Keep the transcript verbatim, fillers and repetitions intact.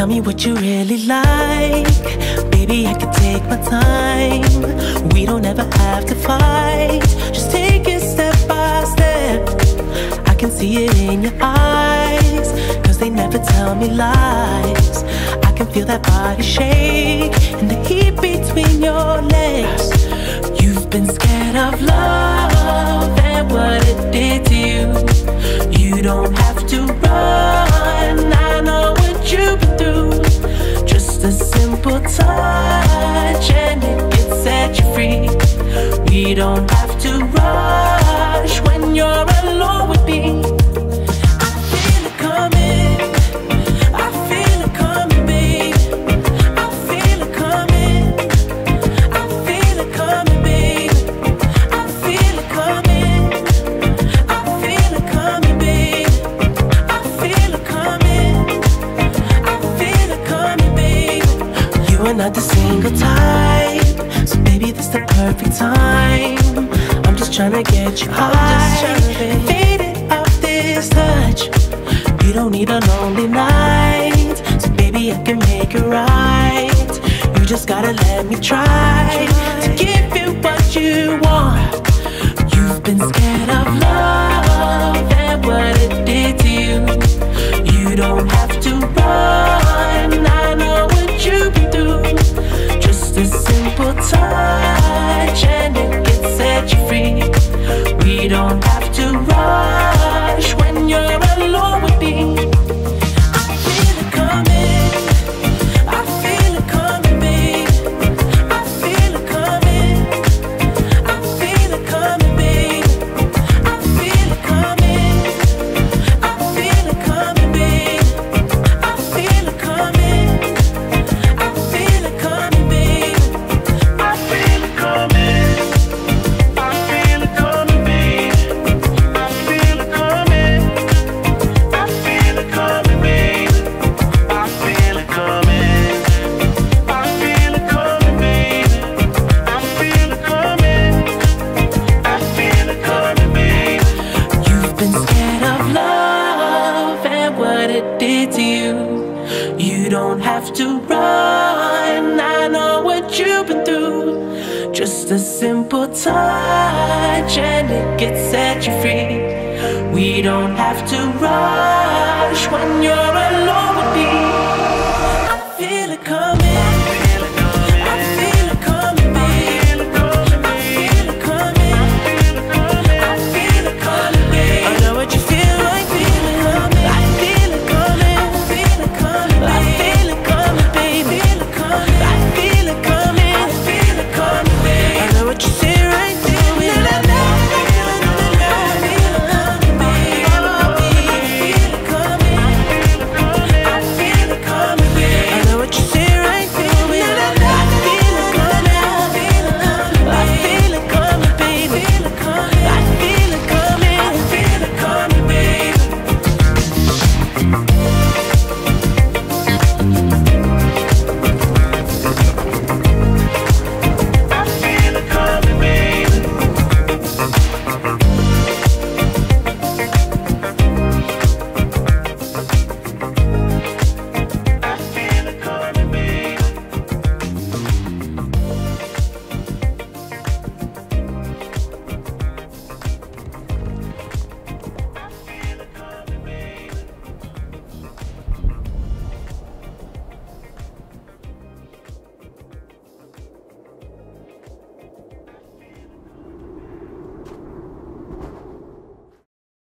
Tell me what you really like. Baby, I can take my time. We don't ever have to fight. Just take it step by step. I can see it in your eyes, 'cause they never tell me lies. I can feel that body shake and the heat between your legs. You've been scared of love and what it did to you. You don't have to run, I know what you've been through. Just a simple touch and it can set you free. We don't have to rush when you're alone with me. I feel it coming, I feel it coming, babe. I feel it coming, I feel it coming, babe. I feel it coming, I feel it coming, babe. I feel it coming, I feel it coming, babe. You are not the single type, so baby, this the perfect time. I'm just trying to get you high, faded off this touch. You don't need a lonely night, so baby, I can make it right. You just gotta let me try to give you what you want. You've been scared of love and what it did to you. You don't have to run, I know what you've been through. Just a simple touch and it can set you free. We don't have to rush when you're alone with me. Just a simple touch and it can set you free. We don't have to rush when you're alone.